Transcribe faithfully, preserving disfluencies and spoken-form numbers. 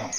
opinião.